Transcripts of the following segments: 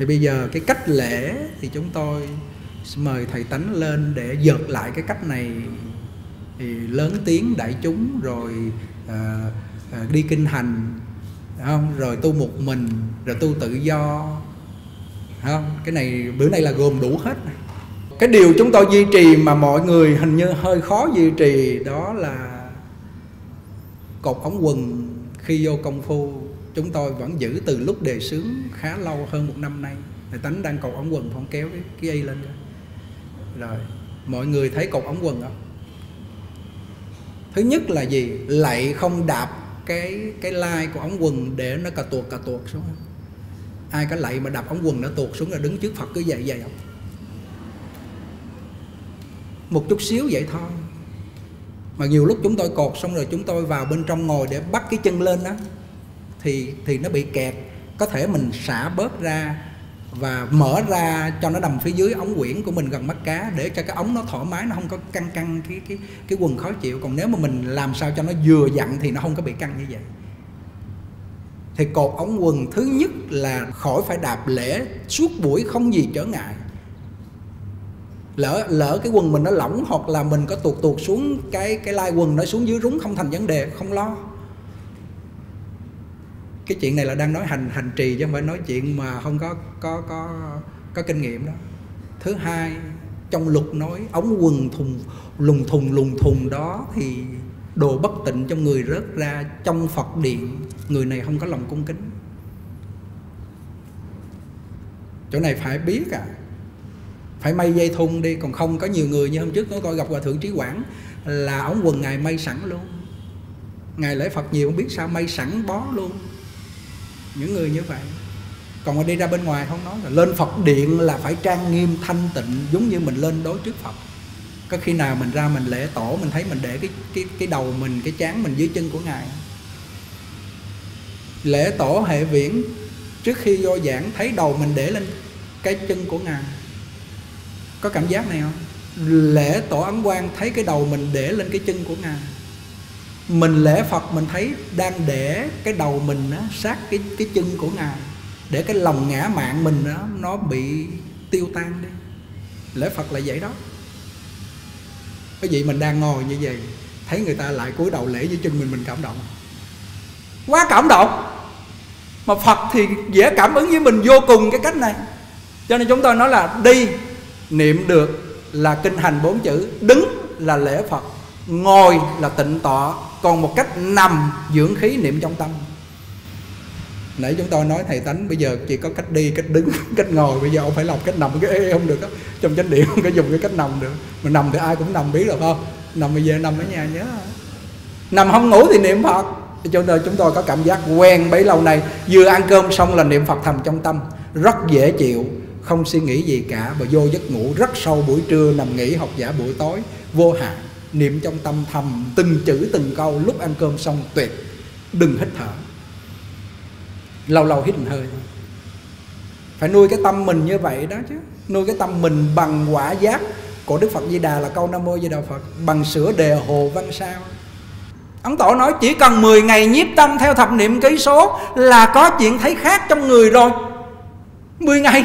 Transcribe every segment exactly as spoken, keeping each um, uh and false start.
Thì bây giờ cái cách lễ thì chúng tôi mời Thầy Tánh lên để dợt lại cái cách này, thì lớn tiếng đại chúng rồi à, à, đi kinh hành, không? Rồi tu một mình, rồi tu tự do, không? Cái này bữa nay là gồm đủ hết. Cái điều chúng tôi duy trì mà mọi người hình như hơi khó duy trì đó là cột ống quần khi vô công phu. Chúng tôi vẫn giữ từ lúc đề xướng khá lâu, hơn một năm nay. Thầy Tánh đang cột ống quần, không kéo cái, cái y lên rồi. Rồi, mọi người thấy cột ống quần không? Thứ nhất là gì? Lạy không đạp cái cái lai của ống quần để nó cà tuột cà tuột xuống. Ai có lạy mà đạp ống quần nó tuột xuống là đứng trước Phật cứ vậy vậy không? Một chút xíu vậy thôi. Mà nhiều lúc chúng tôi cột xong rồi chúng tôi vào bên trong ngồi để bắt cái chân lên đó, Thì, thì nó bị kẹt. Có thể mình xả bớt ra và mở ra cho nó nằm phía dưới ống quyển của mình gần mắt cá, để cho cái ống nó thoải mái, nó không có căng căng cái, cái, cái quần khó chịu. Còn nếu mà mình làm sao cho nó vừa dặn thì nó không có bị căng như vậy. Thì cột ống quần thứ nhất là khỏi phải đạp, lễ suốt buổi không gì trở ngại. Lỡ, lỡ cái quần mình nó lỏng hoặc là mình có tuột tuột xuống cái, cái lai quần nó xuống dưới rúng không thành vấn đề, không lo. Cái chuyện này là đang nói hành hành trì chứ không phải nói chuyện mà không có có có có kinh nghiệm đó. Thứ hai, trong luật nói ống quần thùng lùng thùng lùng thùng đó thì đồ bất tịnh trong người rớt ra trong Phật điện, người này không có lòng cung kính. Chỗ này phải biết à, phải may dây thun đi, còn không có nhiều người như hôm trước tôi coi gặp Hòa Thượng Trí Quảng là ống quần Ngài may sẵn luôn. Ngài lễ Phật nhiều không biết sao may sẵn bó luôn. Những người như vậy. Còn mà đi ra bên ngoài không nói, là lên Phật điện là phải trang nghiêm thanh tịnh, giống như mình lên đối trước Phật. Có khi nào mình ra mình lễ tổ, mình thấy mình để cái cái, cái đầu mình, cái trán mình dưới chân của Ngài. Lễ tổ Hệ Viễn trước khi vô giảng thấy đầu mình để lên cái chân của Ngài, có cảm giác này không? Lễ tổ Ấn Quang thấy cái đầu mình để lên cái chân của Ngài. Mình lễ Phật mình thấy đang để cái đầu mình á, sát cái, cái chân của Ngài, để cái lòng ngã mạn mình á, nó bị tiêu tan đi. Lễ Phật là vậy đó. Cái gì mình đang ngồi như vậy, thấy người ta lại cúi đầu lễ dưới chân mình, mình cảm động, quá cảm động. Mà Phật thì dễ cảm ứng với mình vô cùng cái cách này. Cho nên chúng tôi nói là đi niệm được là kinh hành bốn chữ, đứng là lễ Phật, ngồi là tịnh tọa, còn một cách nằm dưỡng khí niệm trong tâm. Nãy chúng tôi nói Thầy Tánh bây giờ chỉ có cách đi, cách đứng, cách ngồi, bây giờ ông phải lòng cách nằm. Cái ê, ê, không được đó. Trong chánh điện không có dùng cái cách nằm được. Mà nằm thì ai cũng nằm biết rồi không? Nằm bây giờ nằm ở nhà nhớ. Nằm không ngủ thì niệm Phật. Cho nên chúng tôi có cảm giác quen bấy lâu nay, vừa ăn cơm xong là niệm Phật thầm trong tâm, rất dễ chịu, không suy nghĩ gì cả, và vô giấc ngủ rất sâu buổi trưa, nằm nghỉ học giả buổi tối, vô hạn. Niệm trong tâm thầm từng chữ từng câu, lúc ăn cơm xong tuyệt. Đừng hít thở, lâu lâu hít hơi. Phải nuôi cái tâm mình như vậy đó chứ. Nuôi cái tâm mình bằng quả giác của Đức Phật Di Đà là câu Nam Mô Di Đà Phật, bằng sữa đề Hồ Văn Sao. Ấn Tổ nói chỉ cần mười ngày nhiếp tâm theo thập niệm ký số là có chuyện thấy khác trong người rồi. Mười ngày.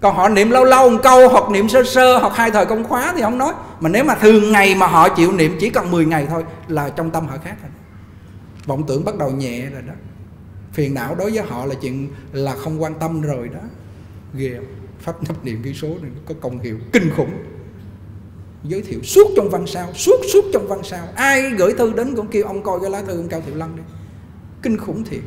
Còn họ niệm lâu lâu một câu, hoặc niệm sơ sơ, hoặc hai thời công khóa thì không nói. Mà nếu mà thường ngày mà họ chịu niệm chỉ cần mười ngày thôi là trong tâm họ khác rồi. Vọng tưởng bắt đầu nhẹ rồi đó. Phiền não đối với họ là chuyện là không quan tâm rồi đó. Ghê. Pháp nhập niệm ký số này có công hiệu kinh khủng. Giới thiệu suốt trong văn sao, suốt suốt trong văn sao. Ai gửi thư đến cũng kêu ông coi cái lá thư ông Cao Thiệu Lân đi. Kinh khủng thiệt.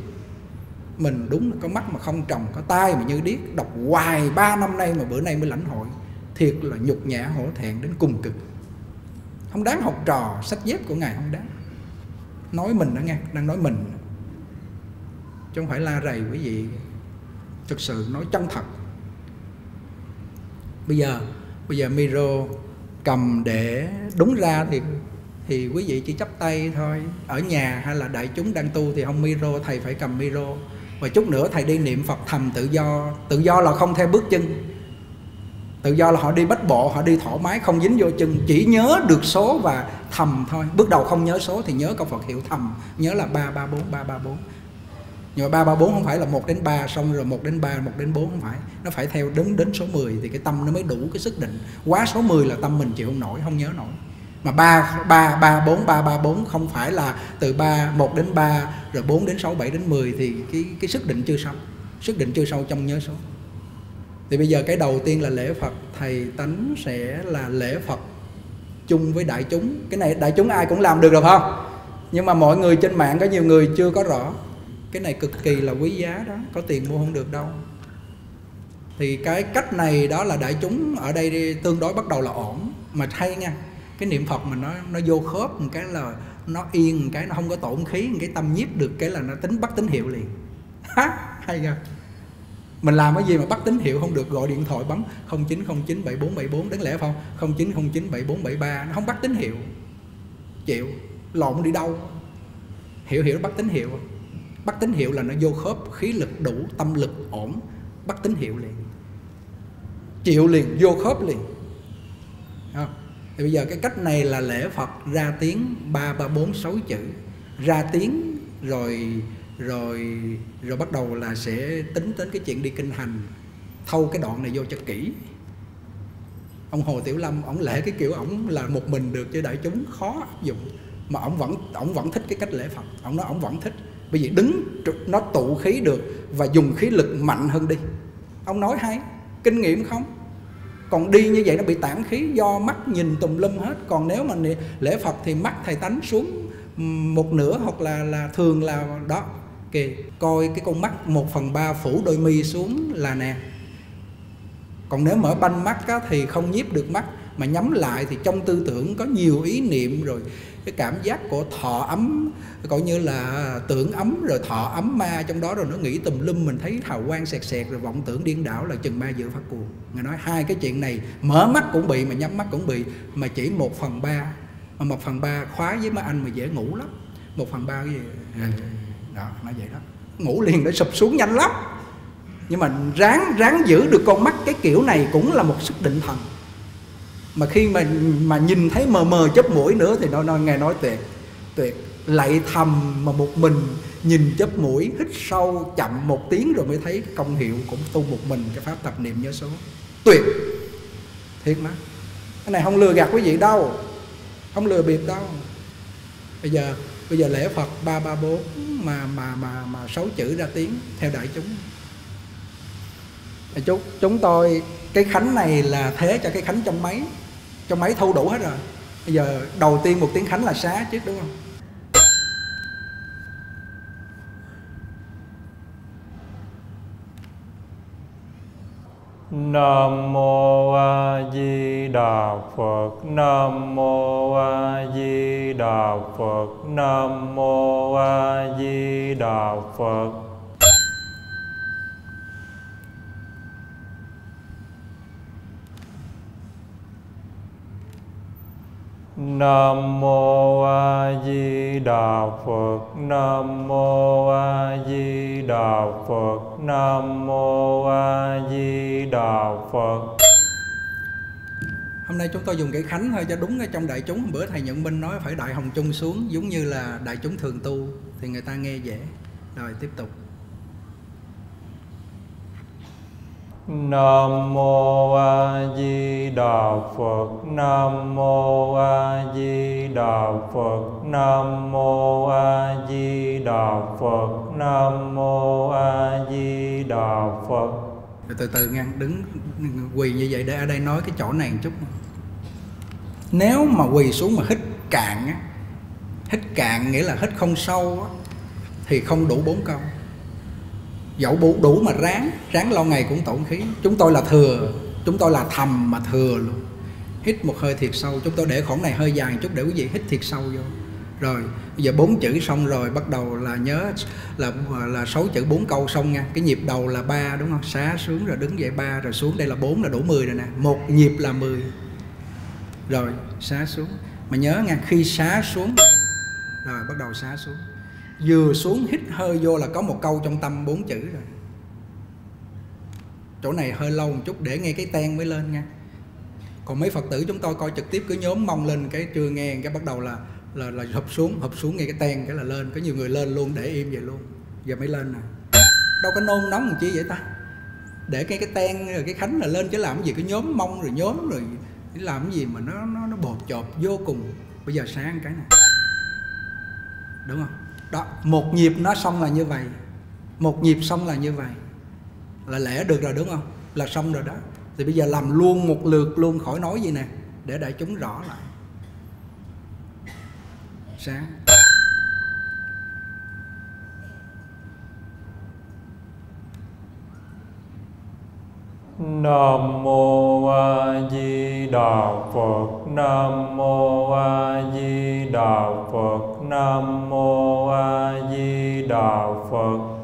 Mình đúng là có mắt mà không trồng, có tai mà như điếc, đọc hoài ba năm nay mà bữa nay mới lãnh hội. Thiệt là nhục nhã hổ thẹn đến cùng cực. Không đáng học trò, sách dép của Ngài không đáng. Nói mình đó nghe, đang nói mình. chứ không phải la rầy quý vị, thực sự nói chân thật. Bây giờ bây giờ micro cầm để đúng ra thì thì quý vị chỉ chắp tay thôi. Ở nhà hay là đại chúng đang tu thì không micro, thầy phải cầm micro. Và chút nữa thầy đi niệm Phật thầm tự do. Tự do là không theo bước chân. Tự do là họ đi bách bộ, họ đi thoải mái, không dính vô chân. Chỉ nhớ được số và thầm thôi. Bước đầu không nhớ số thì nhớ câu Phật hiệu thầm. Nhớ là ba ba bốn, ba ba bốn. Nhưng mà ba ba bốn không phải là một đến ba, xong rồi một đến ba, một đến bốn, không phải. Nó phải theo đến, đến số mười thì cái tâm nó mới đủ cái sức định. Quá số mười là tâm mình chịu không nổi, không nhớ nổi. Mà ba, ba, ba, bốn, ba, ba, bốn không phải là từ ba, một đến ba, rồi bốn đến sáu, bảy đến mười thì cái, cái sức định chưa sâu. Sức định chưa sâu trong nhớ số. Thì bây giờ cái đầu tiên là lễ Phật. Thầy Tánh sẽ là lễ Phật chung với đại chúng. Cái này đại chúng ai cũng làm được rồi không? Nhưng mà mọi người trên mạng có nhiều người chưa có rõ. Cái này cực kỳ là quý giá đó, có tiền mua không được đâu. Thì cái cách này đó là đại chúng ở đây tương đối bắt đầu là ổn. Mà hay nha, cái niệm Phật mình nó nó vô khớp một cái là nó yên, một cái nó không có tổn khí, một cái tâm nhiếp được cái là nó tính bắt tín hiệu liền. Ha, hay nha. Mình làm cái gì mà bắt tín hiệu không được, gọi điện thoại bấm không chín không chín bảy bốn bảy bốn, đáng lẽ không? không chín không chín bảy bốn bảy ba, nó không bắt tín hiệu. Chịu, lộn đi đâu. Hiểu hiểu bắt tín hiệu. Bắt tín hiệu là nó vô khớp, khí lực đủ, tâm lực ổn, bắt tín hiệu liền. Chịu liền, vô khớp liền. Không? Thì bây giờ cái cách này là lễ Phật ra tiếng ba ba bốn sáu chữ. Ra tiếng rồi rồi rồi bắt đầu là sẽ tính đến cái chuyện đi kinh hành. Thâu cái đoạn này vô cho kỹ. Ông Hồ Tiểu Lâm ổng lễ cái kiểu ổng là một mình được chứ đại chúng khó áp dụng, mà ổng vẫn ổng vẫn thích cái cách lễ Phật. Ổng nói ổng vẫn thích. Bởi vì đứng nó tụ khí được và dùng khí lực mạnh hơn đi. Ông nói hay, kinh nghiệm không? Còn đi như vậy nó bị tản khí do mắt nhìn tùm lum hết. Còn nếu mà lễ Phật thì mắt thầy Tánh xuống một nửa hoặc là là thường là đó. Kì, coi cái con mắt một phần ba phủ đôi mi xuống là nè. Còn nếu mở banh mắt á, thì không nhiếp được mắt. Mà nhắm lại thì trong tư tưởng có nhiều ý niệm rồi. Cái cảm giác của thọ ấm, coi như là tưởng ấm rồi thọ ấm ma trong đó, rồi nó nghĩ tùm lum, mình thấy hào quang sẹt sẹt rồi vọng tưởng điên đảo là chừng ma dự phát cuồng. Người nói hai cái chuyện này mở mắt cũng bị mà nhắm mắt cũng bị, mà chỉ một phần ba, mà một phần ba khóa với mấy anh mà dễ ngủ lắm. Một phần ba cái gì đó, nói vậy đó, ngủ liền để sụp xuống nhanh lắm. Nhưng mà ráng ráng giữ được con mắt cái kiểu này cũng là một sức định thần. Mà khi mà, mà nhìn thấy mờ mờ chớp mũi nữa thì nó, nó nghe nói tuyệt. Tuyệt lạy thầm mà một mình nhìn chớp mũi, hít sâu chậm một tiếng rồi mới thấy công hiệu cũng tu một mình cái pháp tập niệm nhớ số. Tuyệt. Thiệt mà. Cái này không lừa gạt quý vị đâu. Không lừa bịp đâu. Bây giờ bây giờ lễ Phật ba ba bốn mà mà mà mà sáu chữ ra tiếng theo đại chúng. Chúng chúng tôi cái khánh này là thế cho cái khánh trong máy, trong máy thu đủ hết rồi. Bây giờ đầu tiên một tiếng khánh là xá chứ, đúng không? Nam mô A Di Đà Phật. Nam mô A Di Đà Phật. Nam mô A Di Đà Phật. Nam mô A Di Đà Phật. Nam mô A Di Đà Phật. Nam mô A Di Đà Phật. Hôm nay chúng tôi dùng cái khánh thôi cho đúng ở trong đại chúng. Hôm bữa thầy Nhật Minh nói phải đại hồng chung xuống, giống như là đại chúng thường tu thì người ta nghe dễ. Rồi tiếp tục. Nam mô A Di Đà Phật. Nam mô A Di Đà Phật. Nam mô A Di Đà Phật. Nam mô A Di Đà Phật. Từ từ nghe, đứng quỳ như vậy để ở đây nói cái chỗ này một chút. Nếu mà quỳ xuống mà hít cạn á, hít cạn nghĩa là hít không sâu á, thì không đủ bốn câu. Dẫu đủ, đủ mà ráng, ráng lâu ngày cũng tổn khí. Chúng tôi là thừa, chúng tôi là thầm mà thừa luôn. Hít một hơi thiệt sâu, chúng tôi để khoảng này hơi dài chút để quý vị hít thiệt sâu vô. Rồi bây giờ bốn chữ xong rồi, bắt đầu là nhớ là là sáu chữ bốn câu xong nha. Cái nhịp đầu là ba đúng không? Xá xuống rồi đứng dậy ba, rồi xuống đây là bốn, là đủ mười rồi nè. Một nhịp là mười. Rồi xá xuống. Mà nhớ nha, khi xá xuống rồi bắt đầu xá xuống. Vừa xuống hít hơi vô là có một câu trong tâm bốn chữ rồi. Chỗ này hơi lâu một chút để nghe cái ten mới lên nha. Còn mấy Phật tử chúng tôi coi trực tiếp cứ nhóm mông lên cái chưa nghe cái bắt đầu là là là hụp xuống, hụp xuống nghe cái ten cái là lên. Có nhiều người lên luôn để im vậy luôn. Giờ mới lên nè. Đâu có nôn nóng làm chi vậy ta? Để cái cái ten rồi cái khánh là lên chứ làm cái gì cứ nhóm mông rồi nhóm rồi làm cái gì mà nó nó nó bột chộp vô cùng. Bây giờ sáng cái này. Đúng không? Đó, một nhịp nó xong là như vậy. Một nhịp xong là như vậy. Là lẽ được rồi đúng không? Là xong rồi đó. Thì bây giờ làm luôn một lượt luôn, khỏi nói gì nè, để đại chúng rõ lại. Sáng. Nam mô A Di Đà Phật. Nam mô A Di Đà Phật. Nam mô A Di Đà Phật.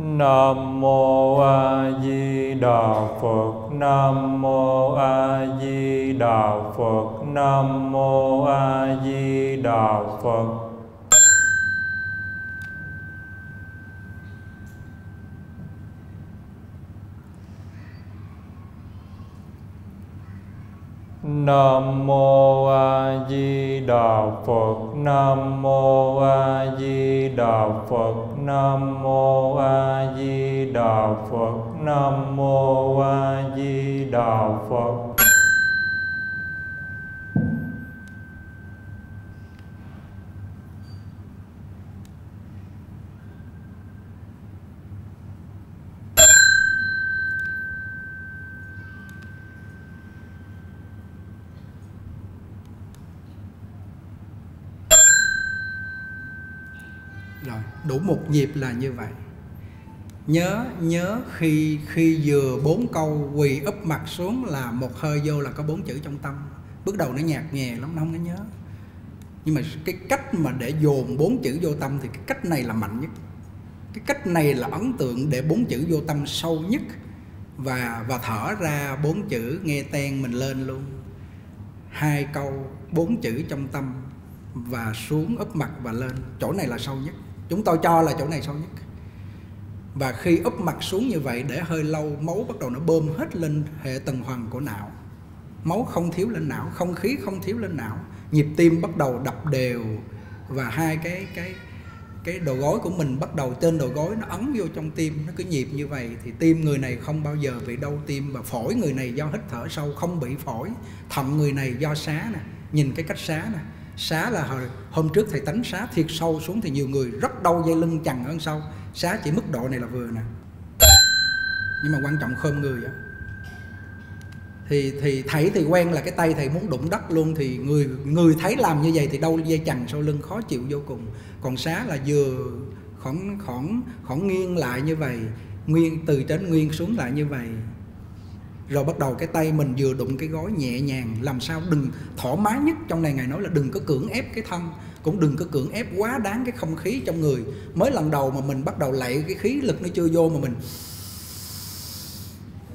Nam mô A Di Đà Phật. Nam mô A Di Đà Phật. Nam mô A Di Đà Phật. Nam mô A Di Đà Phật. Nam mô A Di Đà Phật. Nam mô A Di Đà Phật. Nam mô A Di Đà Phật. Đủ một nhịp là như vậy. Nhớ nhớ khi khi vừa bốn câu quỳ úp mặt xuống là một hơi vô là có bốn chữ trong tâm. Bước đầu nó nhạt nhẹ lắm, nó không có nhớ. Nhưng mà cái cách mà để dồn bốn chữ vô tâm thì cái cách này là mạnh nhất. Cái cách này là ấn tượng để bốn chữ vô tâm sâu nhất. Và và thở ra bốn chữ nghe ten mình lên luôn. Hai câu bốn chữ trong tâm và xuống úp mặt và lên. Chỗ này là sâu nhất. Chúng tôi cho là chỗ này sâu nhất. Và khi úp mặt xuống như vậy để hơi lâu, máu bắt đầu nó bơm hết lên hệ tuần hoàn của não. Máu không thiếu lên não, không khí không thiếu lên não. Nhịp tim bắt đầu đập đều. Và hai cái cái cái đầu gối của mình bắt đầu trên đầu gối nó ấn vô trong tim. Nó cứ nhịp như vậy thì tim người này không bao giờ bị đau tim. Và phổi người này do hít thở sâu không bị phổi. Thận người này do xá nè. Nhìn cái cách xá nè. Xá là hồi, hôm trước thầy Tánh xá thiệt sâu xuống thì nhiều người rất đau dây lưng chằng hơn sâu. Xá chỉ mức độ này là vừa nè. Nhưng mà quan trọng khom người á. Thì thì thảy thì quen là cái tay thầy muốn đụng đất luôn. Thì người người thấy làm như vậy thì đau dây chằng sau lưng khó chịu vô cùng. Còn xá là vừa khoảng, khoảng, khoảng nghiêng lại như vậy. Nguyên từ trên nguyên xuống lại như vậy. Rồi bắt đầu cái tay mình vừa đụng cái gối nhẹ nhàng. Làm sao đừng thoải mái nhất. Trong này Ngài nói là đừng có cưỡng ép cái thân. Cũng đừng có cưỡng ép quá đáng cái không khí trong người. Mới lần đầu mà mình bắt đầu lạy cái khí lực nó chưa vô mà mình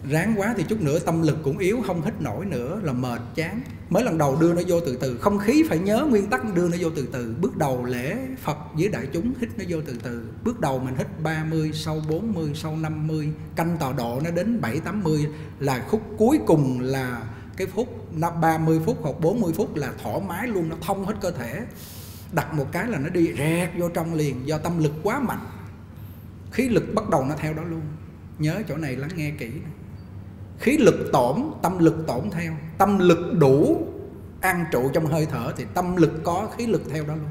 ráng quá thì chút nữa tâm lực cũng yếu, không hít nổi nữa là mệt chán. Mới lần đầu đưa nó vô từ từ. Không khí phải nhớ nguyên tắc đưa nó vô từ từ. Bước đầu lễ Phật với đại chúng hít nó vô từ từ. Bước đầu mình hít ba mươi, sau bốn mươi, sau năm mươi. Canh tọa độ nó đến bảy tám mươi là khúc cuối cùng là cái phút ba mươi phút hoặc bốn mươi phút là thoải mái luôn, nó thông hết cơ thể. Đặt một cái là nó đi rẹt vô trong liền do tâm lực quá mạnh. Khí lực bắt đầu nó theo đó luôn. Nhớ chỗ này lắng nghe kỹ này. Khí lực tổn, tâm lực tổn theo. Tâm lực đủ an trụ trong hơi thở thì tâm lực có, khí lực theo đó luôn.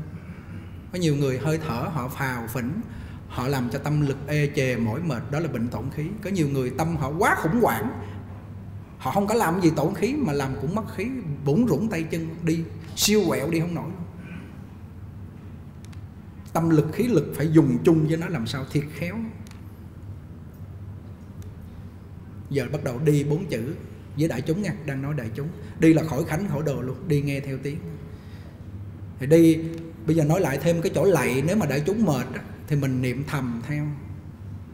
Có nhiều người hơi thở họ phào phỉnh, họ làm cho tâm lực ê chề mỏi mệt, đó là bệnh tổn khí. Có nhiều người tâm họ quá khủng hoảng, họ không có làm gì tổn khí mà làm cũng mất khí, bủn rủn tay chân đi, siêu quẹo đi không nổi. Tâm lực khí lực phải dùng chung với nó làm sao thiệt khéo. giờ bắt đầu đi bốn chữ với đại chúng nha, đang nói đại chúng. Đi là khỏi khánh khỏi đồ luôn, đi nghe theo tiếng. Thì đi, bây giờ nói lại thêm cái chỗ lạy, nếu mà đại chúng mệt thì mình niệm thầm theo.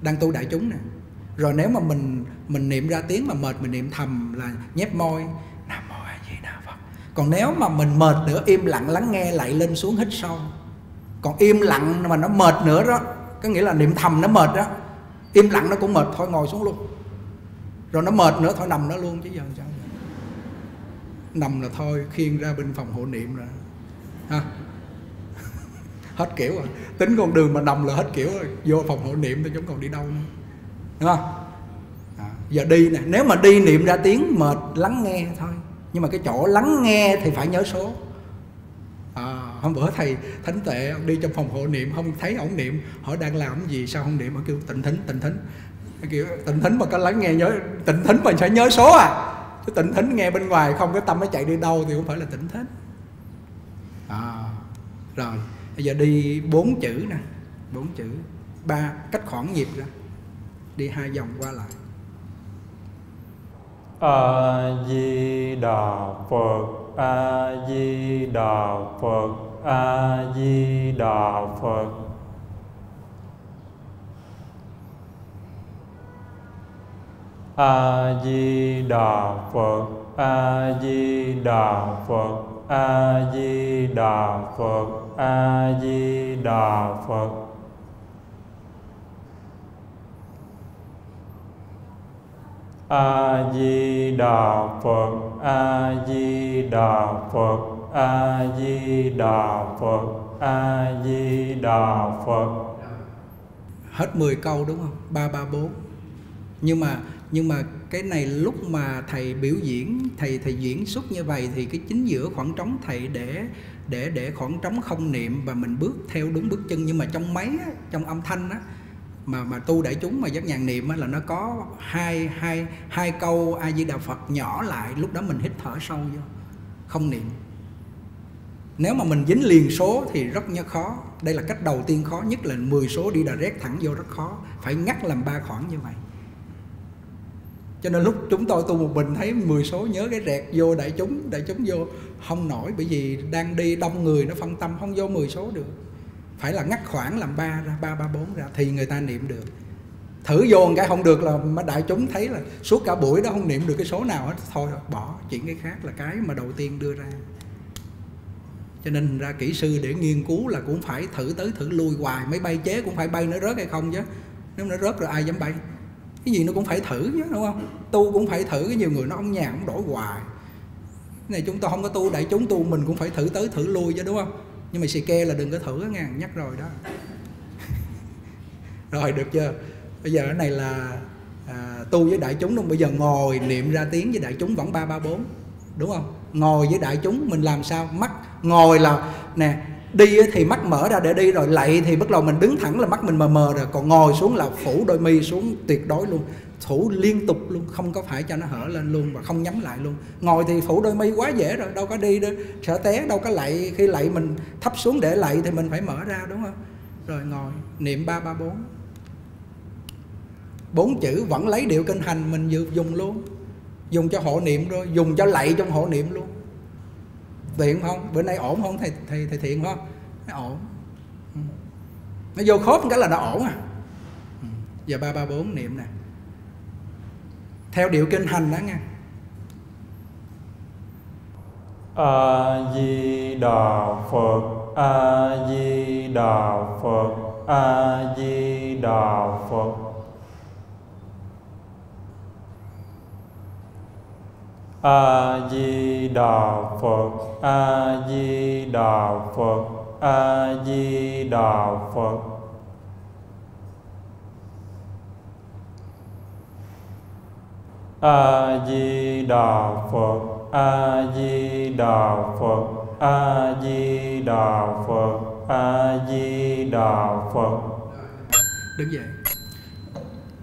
Đang tu đại chúng nè. Rồi nếu mà mình mình niệm ra tiếng mà mệt, mình niệm thầm là nhép môi, Nam Mô A Di Đà Phật. Còn nếu mà mình mệt nữa, im lặng lắng nghe, lạy lên xuống hít sâu. Còn im lặng mà nó mệt nữa đó, có nghĩa là niệm thầm nó mệt đó, im lặng nó cũng mệt, thôi ngồi xuống luôn. Rồi nó mệt nữa thôi nằm nó luôn, chứ giờ sao nằm là thôi khiêng ra bên phòng hộ niệm rồi ha. Hết kiểu rồi, tính con đường mà nằm là hết kiểu rồi, vô phòng hộ niệm thì chúng còn đi đâu nữa, đúng không? À, giờ đi nè, nếu mà đi niệm ra tiếng mệt lắng nghe thôi, nhưng mà cái chỗ lắng nghe thì phải nhớ số. À, hôm bữa thầy Thánh Tuệ đi trong phòng hộ niệm, không thấy ổng niệm, hỏi đang làm cái gì sao không niệm, ổng kêu tịnh thính tịnh thính. Kiểu tịnh thính mà có lắng nghe nhớ, tịnh thính mình phải nhớ số à, chứ tịnh thính nghe bên ngoài không, cái tâm nó chạy đi đâu thì cũng phải là tịnh thính. À, rồi bây giờ đi bốn chữ nè, bốn chữ ba cách khoảng nhịp ra, đi hai vòng qua lại. A Di Đà Phật, A Di Đà Phật, A Di Đà Phật. A Di Đà Phật, A Di Đà Phật, A Di Đà Phật, A Di Đà Phật. A Di Đà Phật, A Di Đà Phật, A Di Đà Phật, A Di Đà Phật. Hết mười câu đúng không? ba ba bốn. Nhưng mà nhưng mà cái này lúc mà thầy biểu diễn, thầy thầy diễn xuất như vậy thì cái chính giữa khoảng trống thầy để để để khoảng trống không niệm và mình bước theo đúng bước chân. Nhưng mà trong máy á, trong âm thanh á, mà mà tu đại chúng mà giác nhàn niệm á, là nó có hai hai hai câu A Di Đà Phật nhỏ lại, lúc đó mình hít thở sâu vô, không niệm. Nếu mà mình dính liền số thì rất nhớ khó. Đây là cách đầu tiên khó nhất, là mười số đi direct thẳng vô rất khó, phải ngắt làm ba khoảng như vậy. Cho nên lúc chúng tôi tu một mình thấy mười số nhớ cái rẹt vô đại chúng, đại chúng vô không nổi, bởi vì đang đi đông người nó phân tâm không vô mười số được. Phải là ngắt khoảng làm ba ra, ba ba bốn ra thì người ta niệm được. Thử vô một cái không được là mà đại chúng thấy là suốt cả buổi đó không niệm được cái số nào hết, thôi bỏ, chuyển cái khác là cái mà đầu tiên đưa ra. Cho nên ra kỹ sư để nghiên cứu là cũng phải thử tới thử lui hoài, máy bay chế cũng phải bay nó rớt hay không chứ. Nếu nó rớt rồi ai dám bay. Cái gì nó cũng phải thử chứ, đúng không? Tu cũng phải thử, cái nhiều người nó ông nhà cũng đổi hoài. Cái này chúng ta không có tu đại chúng, tu mình cũng phải thử tới thử lui chứ, đúng không? Nhưng mà xì ke là đừng có thử nghe, nhắc rồi đó. Rồi được chưa? Bây giờ cái này là à, tu với đại chúng, đúng không? Bây giờ ngồi niệm ra tiếng với đại chúng vẫn ba ba bốn, đúng không? Ngồi với đại chúng mình làm sao? Mắt ngồi là nè, đi thì mắt mở ra để đi, rồi lạy thì bắt đầu mình đứng thẳng là mắt mình mờ mờ rồi, còn ngồi xuống là phủ đôi mi xuống tuyệt đối luôn, phủ liên tục luôn, không có phải cho nó hở lên luôn và không nhắm lại luôn. Ngồi thì phủ đôi mi quá dễ rồi, đâu có đi đâu, sợ té, đâu có lạy, khi lạy mình thấp xuống để lạy thì mình phải mở ra, đúng không? Rồi ngồi niệm ba ba bốn, bốn chữ vẫn lấy điệu kinh hành mình dùng luôn, dùng cho hộ niệm rồi, dùng cho lạy trong hộ niệm luôn. Tiện không? Bữa nay ổn không thầy, thầy, thầy Thiện không? Nó ổn. Nó vô khớp cái là nó ổn à. Giờ ba ba bốn niệm nè, theo điệu kinh hành đó nghe. A Di Đà Phật, A Di Đà Phật, A Di Đà Phật. A Di Đà Phật, A Di Đà Phật, A Di Đà Phật. A Di Đà Phật, A Di Đà Phật, A Di Đà Phật, A Di Đà Phật. Đứng dậy.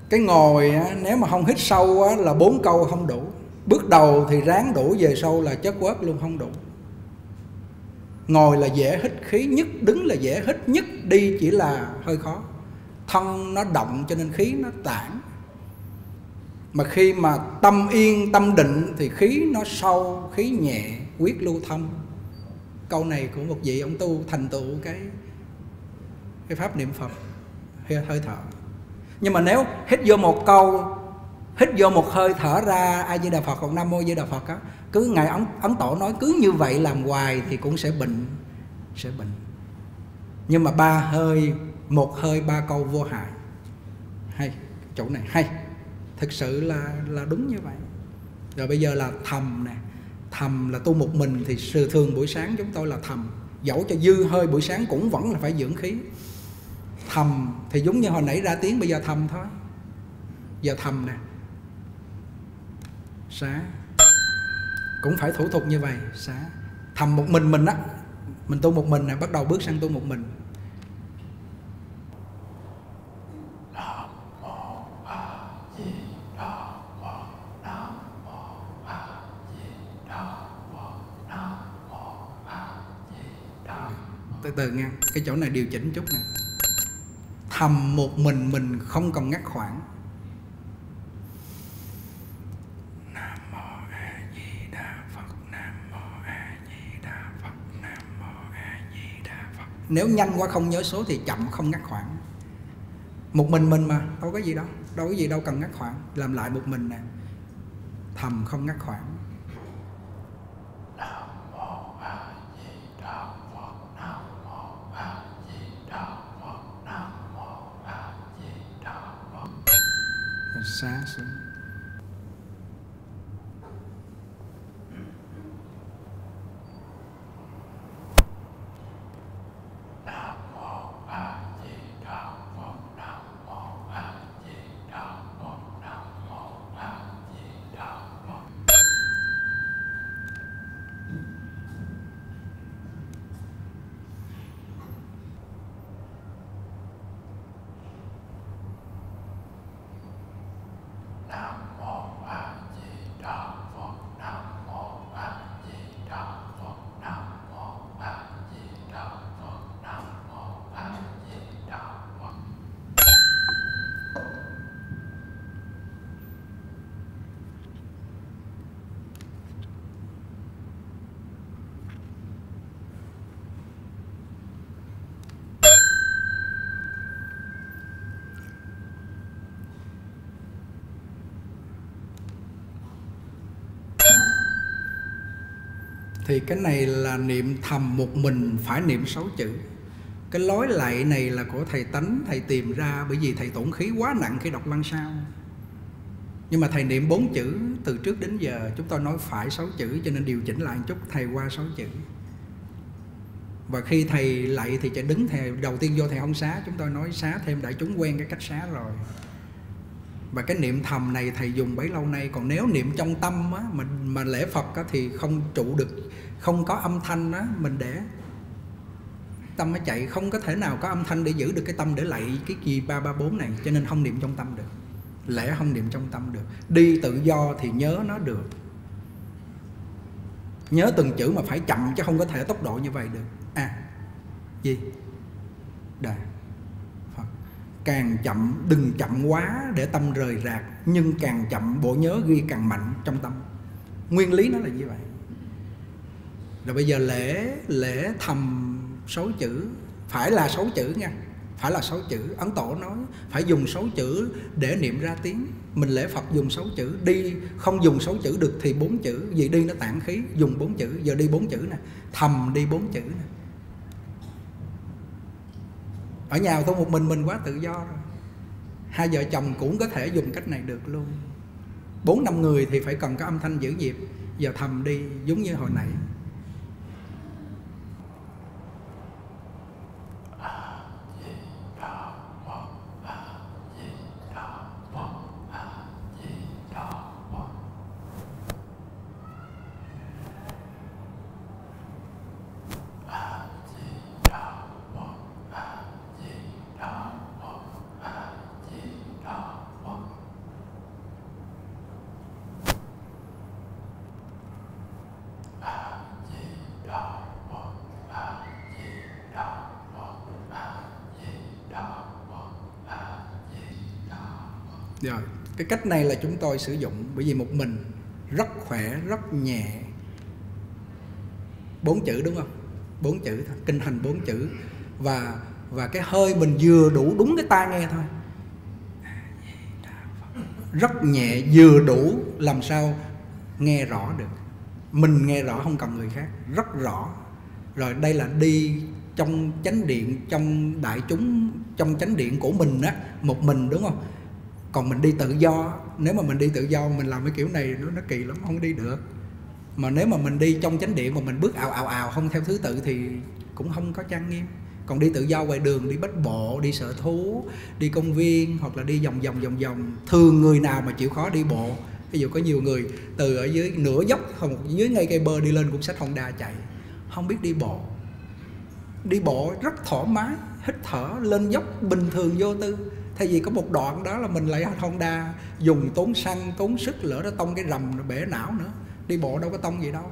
Cái ngồi á, nếu mà không hít sâu á, là bốn câu không đủ. Bước đầu thì ráng đủ, về sau là chất quất luôn, không đủ. Ngồi là dễ hít khí nhất, đứng là dễ hít nhất, đi chỉ là hơi khó. Thân nó động cho nên khí nó tản. Mà khi mà tâm yên, tâm định thì khí nó sâu, khí nhẹ, quyết lưu thông. Câu này của một vị ông tu thành tựu cái cái pháp niệm Phật, hơi thở. Nhưng mà nếu hít vô một câu, hít vô một hơi thở ra A Di Đà Phật hoặc Nam Mô A Di Đà Phật á, cứ ngài Ấn, Ấn Tổ nói cứ như vậy làm hoài thì cũng sẽ bệnh, sẽ bệnh. Nhưng mà ba hơi, một hơi ba câu vô hại. Hay, chỗ này hay. Thực sự là là đúng như vậy. Rồi bây giờ là thầm nè. Thầm là tu một mình thì sự thường buổi sáng chúng tôi là thầm. Dẫu cho dư hơi buổi sáng cũng vẫn là phải dưỡng khí. Thầm thì giống như hồi nãy ra tiếng, bây giờ thầm thôi. Giờ thầm nè. Xá. Cũng phải thủ thuật như vậy. Xá. Thầm một mình mình á. Mình tu một mình nè, bắt đầu bước sang tu một mình. Từ từ nha, cái chỗ này điều chỉnh chút nè. Thầm một mình mình không cần ngắt khoảng. Nam Mô A Di Đà Phật, Nam Mô A Di Đà Phật, Nam Mô A Di Đà Phật. Nếu nhanh quá không nhớ số thì chậm không ngắt khoảng. Một mình mình mà, đâu có gì đâu, đâu có gì đâu cần ngắt khoảng. Làm lại một mình nè. Thầm không ngắt khoảng. Xá xuống. Nam Mô A Di Đà Phật, Nam Mô A Di Đà Phật, Nam Mô A Di Đà Phật. Thì cái này là niệm thầm một mình, phải niệm sáu chữ. Cái lối lạy này là của Thầy Tánh, Thầy tìm ra. Bởi vì Thầy tổn khí quá nặng khi đọc Lăng Sao. Nhưng mà Thầy niệm bốn chữ từ trước đến giờ. Chúng tôi nói phải sáu chữ cho nên điều chỉnh lại một chút. Thầy qua sáu chữ. Và khi Thầy lạy thì sẽ đứng Thầy. Đầu tiên vô Thầy không xá. Chúng tôi nói xá thêm đại chúng quen cái cách xá rồi. Và cái niệm thầm này Thầy dùng bấy lâu nay. Còn nếu niệm trong tâm á, mà, mà lễ Phật á, thì không trụ được. Không có âm thanh á, mình để tâm nó chạy. Không có thể nào có âm thanh để giữ được cái tâm để lạy cái gì ba ba bốn này. Cho nên không niệm trong tâm được. Lễ không niệm trong tâm được. Đi tự do thì nhớ nó được. Nhớ từng chữ mà phải chậm chứ không có thể tốc độ như vậy được. À, gì? Đà. Càng chậm, đừng chậm quá để tâm rời rạc. Nhưng càng chậm, bộ nhớ ghi càng mạnh trong tâm. Nguyên lý nó là như vậy. Rồi bây giờ lễ lễ thầm sáu chữ. Phải là sáu chữ nha. Phải là sáu chữ. Ấn Tổ nói phải dùng sáu chữ để niệm ra tiếng. Mình lễ Phật dùng sáu chữ. Đi không dùng sáu chữ được thì bốn chữ. Vì đi nó tản khí, dùng bốn chữ. Giờ đi bốn chữ nè. Thầm đi bốn chữ nè. Ở nhà tôi một mình mình quá tự do rồi. Hai vợ chồng cũng có thể dùng cách này được luôn. Bốn năm người thì phải cần có âm thanh giữ nhịp. Giờ thầm đi giống như hồi nãy. Cái cách này là chúng tôi sử dụng bởi vì một mình rất khỏe, rất nhẹ. Bốn chữ đúng không? Bốn chữ thôi, kinh hành bốn chữ. Và và cái hơi mình vừa đủ, đúng cái tai nghe thôi. Rất nhẹ, vừa đủ làm sao nghe rõ được. Mình nghe rõ không cần người khác, rất rõ. Rồi đây là đi trong chánh điện, trong đại chúng, trong chánh điện của mình á, một mình đúng không? Còn mình đi tự do, nếu mà mình đi tự do mình làm cái kiểu này nó, nó kỳ lắm, không đi được. Mà nếu mà mình đi trong chánh điện mà mình bước ào ào ào không theo thứ tự thì cũng không có trang nghiêm. Còn đi tự do ngoài đường, đi bách bộ, đi sở thú, đi công viên hoặc là đi vòng vòng vòng vòng. Thường người nào mà chịu khó đi bộ, ví dụ có nhiều người từ ở dưới nửa dốc hoặc dưới ngay cây bờ đi lên cũng xách Honda chạy, không biết đi bộ. Đi bộ rất thoải mái, hít thở lên dốc bình thường vô tư. Thay vì có một đoạn đó là mình lại Honda dùng tốn xăng, tốn sức, lỡ nó tông cái rầm nó bể não nữa. Đi bộ đâu có tông gì đâu.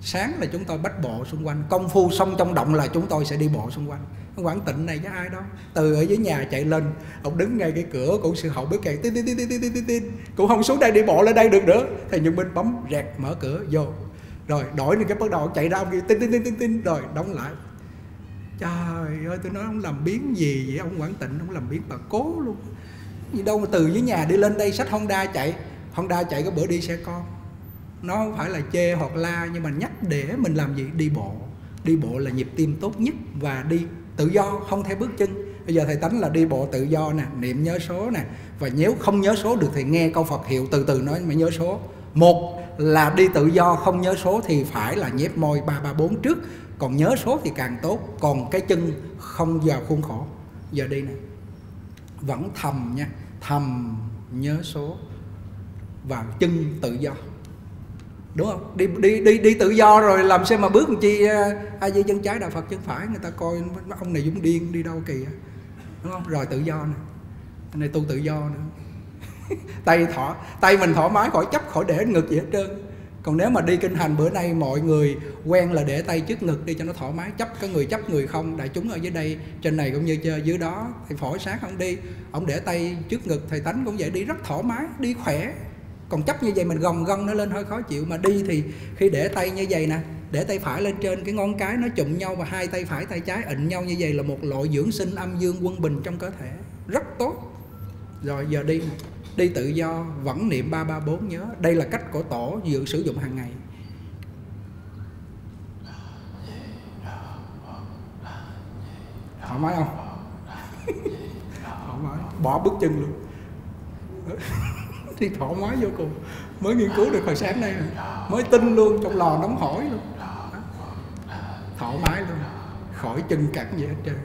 Sáng là chúng tôi bách bộ xung quanh, công phu xong trong động là chúng tôi sẽ đi bộ xung quanh. Quảng Tịnh này với ai đó, từ ở dưới nhà chạy lên, ông đứng ngay cái cửa của sư hậu bước kẹt tin tin tin tin tin tin tin, cũng không xuống đây đi bộ lên đây được nữa. Thầy Nhân Minh bấm rẹt mở cửa vô, rồi đổi những cái bắt đầu chạy ra ông kia tin tin tin tin tin rồi đóng lại. Trời ơi, tôi nói ông làm biến gì vậy ông Quảng Tịnh, ông làm biến bà cố luôn. Gì đâu mà từ dưới nhà đi lên đây xách Honda chạy, Honda chạy có bữa đi xe con. Nó không phải là chê hoặc la nhưng mà nhắc để mình làm gì? Đi bộ. Đi bộ là nhịp tim tốt nhất và đi tự do không theo bước chân. Bây giờ Thầy Tánh là đi bộ tự do nè, niệm nhớ số nè. Và nếu không nhớ số được thì nghe câu Phật hiệu từ từ nói mà nhớ số. Một là đi tự do không nhớ số thì phải là nhép môi ba ba bốn trước. Còn nhớ số thì càng tốt. Còn cái chân không vào khuôn khổ. Giờ đi nè. Vẫn thầm nha. Thầm nhớ số. Và chân tự do. Đúng không? Đi, đi, đi, đi tự do rồi làm sao mà bước chi ai dây chân trái đạo Phật chân phải. Người ta coi ông này dũng điên đi đâu kìa. Đúng không? Rồi tự do nè. Anh này tu tự do nữa. tay, thỏ, tay mình thoải mái khỏi chấp khỏi để ngực gì hết trơn. Còn nếu mà đi kinh hành bữa nay mọi người quen là để tay trước ngực đi cho nó thoải mái. Chấp có người chấp người không. Đại chúng ở dưới đây trên này cũng như chơi dưới đó. Thì phổi sáng không đi. Ông để tay trước ngực Thầy Tánh cũng vậy đi rất thoải mái. Đi khỏe. Còn chấp như vậy mình gồng gân nó lên hơi khó chịu. Mà đi thì khi để tay như vậy nè, để tay phải lên trên, cái ngón cái nó chụm nhau và hai tay phải tay trái ịnh nhau như vậy là một loại dưỡng sinh âm dương quân bình trong cơ thể. Rất tốt. Rồi giờ đi nè. Đi tự do vẫn niệm ba ba bốn nhớ. Đây là cách của tổ dự sử dụng hàng ngày. Thoải mái không? Thoải mái. Bỏ bước chân luôn. Thì thoải mái vô cùng. Mới nghiên cứu được hồi sáng nay. Mới tin luôn, trong lò nóng hổi luôn. Thoải mái luôn. Khỏi chân cẳng gì hết trơn.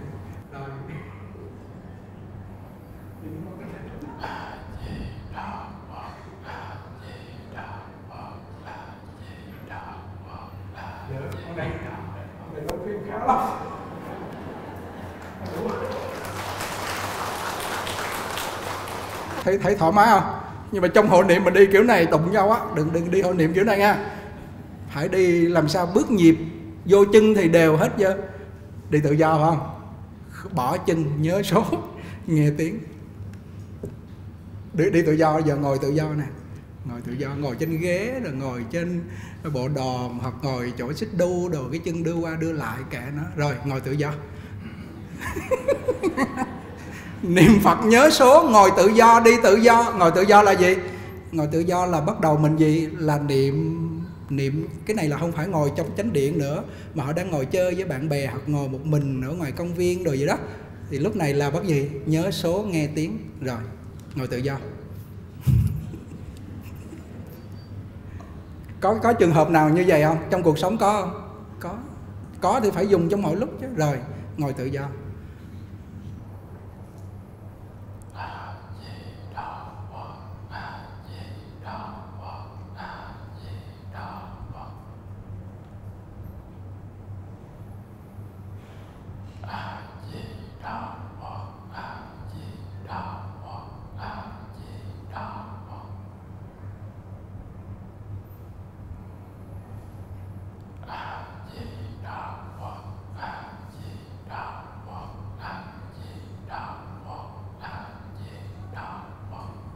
Thấy, thấy thoải mái không? Nhưng mà trong hội niệm mình đi kiểu này tụng nhau á, đừng đừng đi hội niệm kiểu này nha. Phải đi làm sao bước nhịp vô chân thì đều hết chứ. Đi tự do phải không? Bỏ chân nhớ số, nghe tiếng. Đi, đi tự do giờ ngồi tự do nè. Ngồi tự do, ngồi trên ghế rồi ngồi trên bộ đòn hoặc ngồi chỗ xích đu đồ cái chân đưa qua đưa lại kệ nó. Rồi ngồi tự do. Niệm Phật nhớ số, ngồi tự do, đi tự do. Ngồi tự do là gì? Ngồi tự do là bắt đầu mình gì? Là niệm, niệm cái này là không phải ngồi trong chánh điện nữa, mà họ đang ngồi chơi với bạn bè hoặc ngồi một mình ở ngoài công viên đồ gì đó. Thì lúc này là bắt gì? Nhớ số, nghe tiếng. Rồi, ngồi tự do. Có, có trường hợp nào như vậy không? Trong cuộc sống có không? Có. Có thì phải dùng trong mọi lúc chứ. Rồi, ngồi tự do.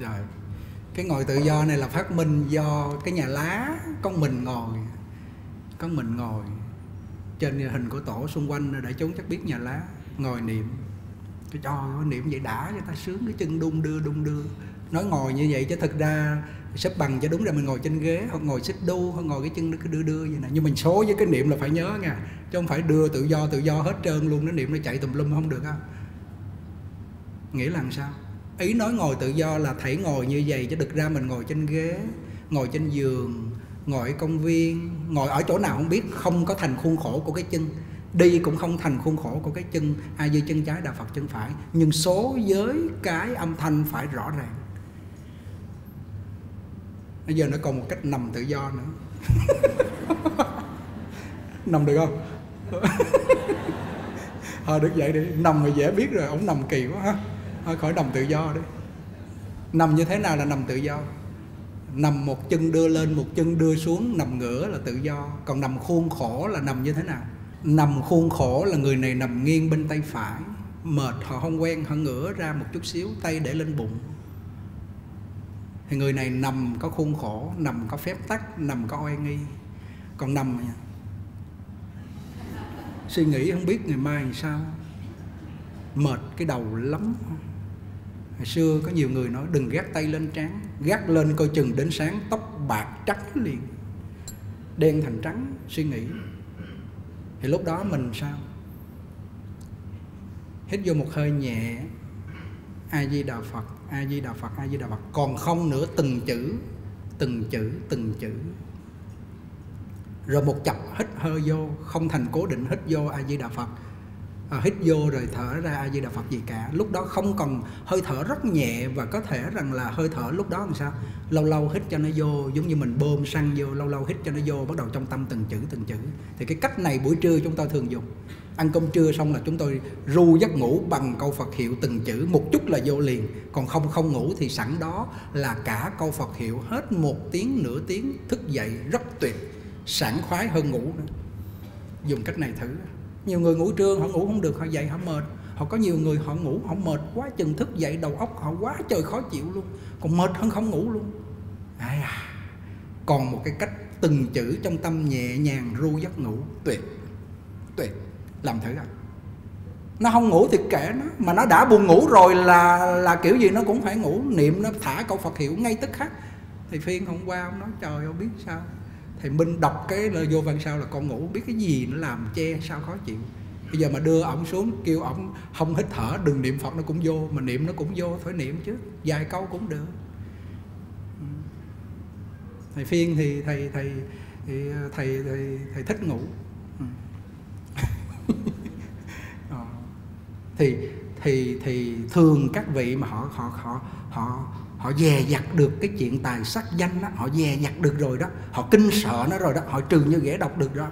rồi. Cái ngồi tự do này là phát minh do cái nhà lá con mình ngồi, con mình ngồi trên hình của tổ xung quanh để chúng chắc biết nhà lá ngồi niệm. Cái cho niệm vậy đã, người ta sướng cái chân đung đưa đung đưa. Nói ngồi như vậy chứ thực ra xếp bằng cho đúng là mình ngồi trên ghế hoặc ngồi xích đu hoặc ngồi cái chân nó cứ đưa đưa vậy nè. Nhưng mình số với cái niệm là phải nhớ nha, chứ không phải đưa tự do tự do hết trơn luôn, nó niệm nó chạy tùm lum không được á. Nghĩa là làm sao? Ý nói ngồi tự do là thảy ngồi như vậy, chứ thực ra mình ngồi trên ghế, ngồi trên giường, ngồi ở công viên, ngồi ở chỗ nào không biết, không có thành khuôn khổ của cái chân. Đi cũng không thành khuôn khổ của cái chân, ai dư chân trái đạo Phật chân phải. Nhưng số giới cái âm thanh phải rõ ràng. Bây giờ nó còn một cách nằm tự do nữa. Nằm được không? Thôi à, được vậy đi, nằm thì dễ biết rồi, ổng nằm kỳ quá ha. Thôi khỏi nằm tự do đi. Nằm như thế nào là nằm tự do? Nằm một chân đưa lên, một chân đưa xuống, nằm ngửa là tự do. Còn nằm khuôn khổ là nằm như thế nào? Nằm khuôn khổ là người này nằm nghiêng bên tay phải, mệt họ không quen, họ ngửa ra một chút xíu, tay để lên bụng. Thì người này nằm có khuôn khổ, nằm có phép tắc, nằm có oai nghi. Còn nằm suy nghĩ không biết ngày mai làm sao, mệt cái đầu lắm. Hồi xưa có nhiều người nói đừng gác tay lên trán, gác lên coi chừng đến sáng tóc bạc trắng liền, đen thành trắng suy nghĩ. Thì lúc đó mình sao? Hít vô một hơi nhẹ, A Di Đà Phật, A Di Đà Phật, A Di Đà Phật. Còn không nữa từng chữ, từng chữ, từng chữ. Rồi một chập hít hơi vô, không thành cố định hít vô A Di Đà Phật. À, hít vô rồi thở ra A Di Đà Phật gì cả. Lúc đó không còn, hơi thở rất nhẹ. Và có thể rằng là hơi thở lúc đó làm sao? Lâu lâu hít cho nó vô, giống như mình bơm xăng vô, lâu lâu hít cho nó vô, bắt đầu trong tâm từng chữ từng chữ. Thì cái cách này buổi trưa chúng tôi thường dùng. Ăn cơm trưa xong là chúng tôi ru giấc ngủ bằng câu Phật hiệu từng chữ, một chút là vô liền. Còn không không ngủ thì sẵn đó là cả câu Phật hiệu hết một tiếng nửa tiếng, thức dậy rất tuyệt, sảng khoái hơn ngủ nữa. Dùng cách này thử. Nhiều người ngủ trưa họ ngủ không được, họ dậy họ mệt. Họ có nhiều người họ ngủ họ mệt quá chừng, thức dậy đầu óc họ quá trời khó chịu luôn, còn mệt hơn không ngủ luôn. Ai à, còn một cái cách từng chữ trong tâm nhẹ nhàng ru giấc ngủ tuyệt tuyệt, làm thử. Rồi nó không ngủ thì kệ nó, mà nó đã buồn ngủ rồi là là kiểu gì nó cũng phải ngủ. Niệm nó thả câu Phật hiệu ngay tức khắc. Thầy Phiên hôm qua ông nói trời ơi biết sao Thầy Minh đọc cái lời vô văn sao là con ngủ, biết cái gì nó làm che sao khó chịu. Bây giờ mà đưa ổng xuống kêu ổng không hít thở đừng niệm Phật nó cũng vô, mà niệm nó cũng vô, phải niệm chứ, vài câu cũng được. Thầy Phiên thì thầy thầy thầy thầy, thầy, thầy thích ngủ. thì thì thì thường các vị mà họ họ họ họ họ dè dặt được cái chuyện tài sắc danh đó, họ dè dặt được rồi đó, họ kinh sợ nó rồi đó, họ trừ như ghẻ độc được đó.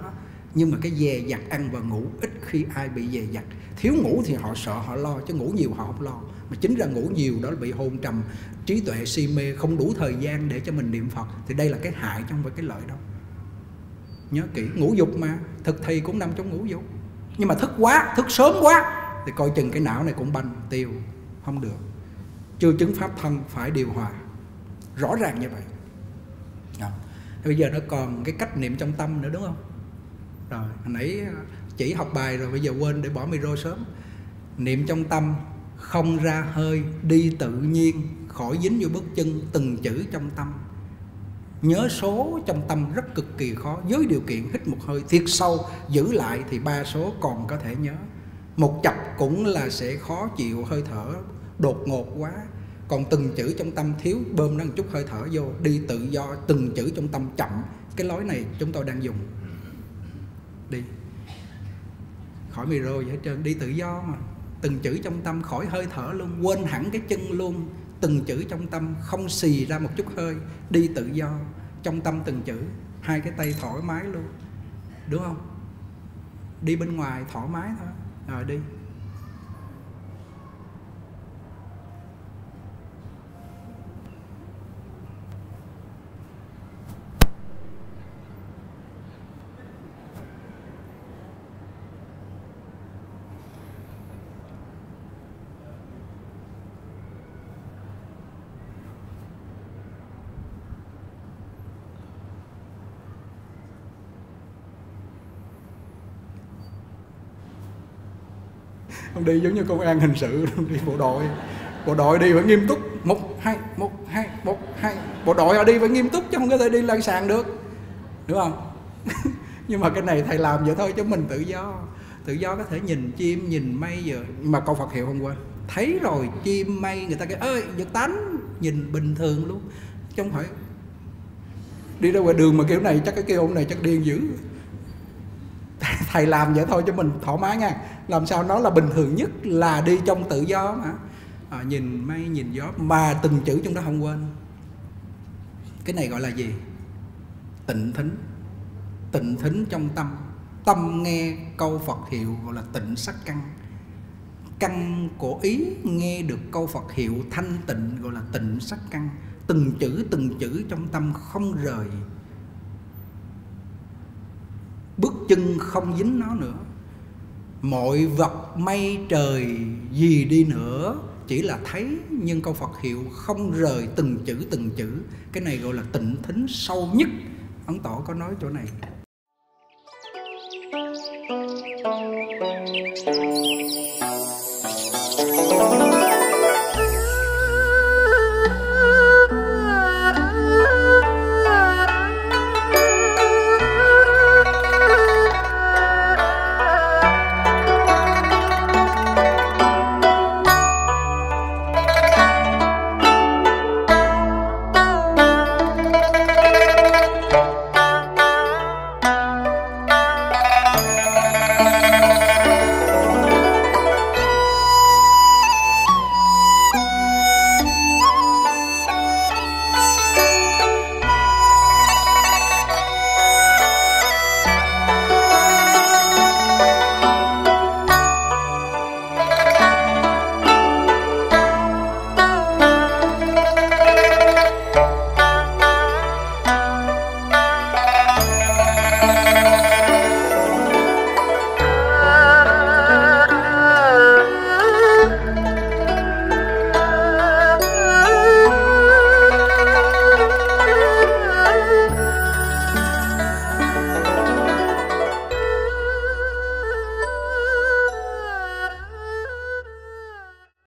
Nhưng mà cái dè dặt ăn và ngủ, ít khi ai bị dè dặt. Thiếu ngủ thì họ sợ họ lo, chứ ngủ nhiều họ không lo. Mà chính ra ngủ nhiều đó là bị hôn trầm, trí tuệ si mê, không đủ thời gian để cho mình niệm Phật. Thì đây là cái hại trong với cái lợi đó. Nhớ kỹ, ngủ dục mà, thực thì cũng nằm trong ngủ dục. Nhưng mà thức quá, thức sớm quá thì coi chừng cái não này cũng banh tiêu, không được. Chưa chứng pháp thân phải điều hòa, rõ ràng như vậy. Đó. Bây giờ nó còn cái cách niệm trong tâm nữa đúng không? Rồi, hồi nãy chỉ học bài rồi, bây giờ quên để bỏ micro sớm. Niệm trong tâm, không ra hơi, đi tự nhiên, khỏi dính vô bước chân, từng chữ trong tâm. Nhớ số trong tâm rất cực kỳ khó, với điều kiện hít một hơi thiệt sâu, giữ lại thì ba số còn có thể nhớ. Một chập cũng là sẽ khó chịu, hơi thở đột ngột quá. Còn từng chữ trong tâm thiếu, bơm nó một chút hơi thở vô, đi tự do, từng chữ trong tâm chậm. Cái lối này chúng tôi đang dùng. Đi khỏi micro vậy hết trơn, đi tự do mà. Từng chữ trong tâm khỏi hơi thở luôn, quên hẳn cái chân luôn. Từng chữ trong tâm không xì ra một chút hơi, đi tự do, trong tâm từng chữ. Hai cái tay thoải mái luôn, đúng không? Đi bên ngoài thoải mái thôi. Rồi đi. Ông đi giống như công an hình sự, đi bộ đội. Bộ đội đi phải nghiêm túc, một hai một hai một hai. Bộ đội họ đi phải nghiêm túc chứ không có thể đi lan sàn được, đúng không? Nhưng mà cái này thầy làm vậy thôi chứ mình tự do, tự do có thể nhìn chim nhìn mây giờ. Nhưng mà câu Phật hiệu không quên, thấy rồi chim mây người ta kêu ơi Nhật Tánh, nhìn bình thường luôn chứ không phải đi ra ngoài đường mà kiểu này chắc cái kêu ông này chắc điên dữ. Thầy làm vậy thôi cho mình thoải mái nha, làm sao nó là bình thường nhất là đi trong tự do mà. À, nhìn mây nhìn gió mà từng chữ trong đó không quên. Cái này gọi là gì? Tịnh thính. Tịnh thính trong tâm. Tâm nghe câu Phật hiệu gọi là tịnh sắc căn. Căn của ý nghe được câu Phật hiệu thanh tịnh gọi là tịnh sắc căn. Từng chữ từng chữ trong tâm không rời, bước chân không dính nó nữa. Mọi vật mây trời gì đi nữa chỉ là thấy, nhưng câu Phật hiệu không rời từng chữ từng chữ. Cái này gọi là tịnh thính sâu nhất. Ấn Tổ có nói chỗ này.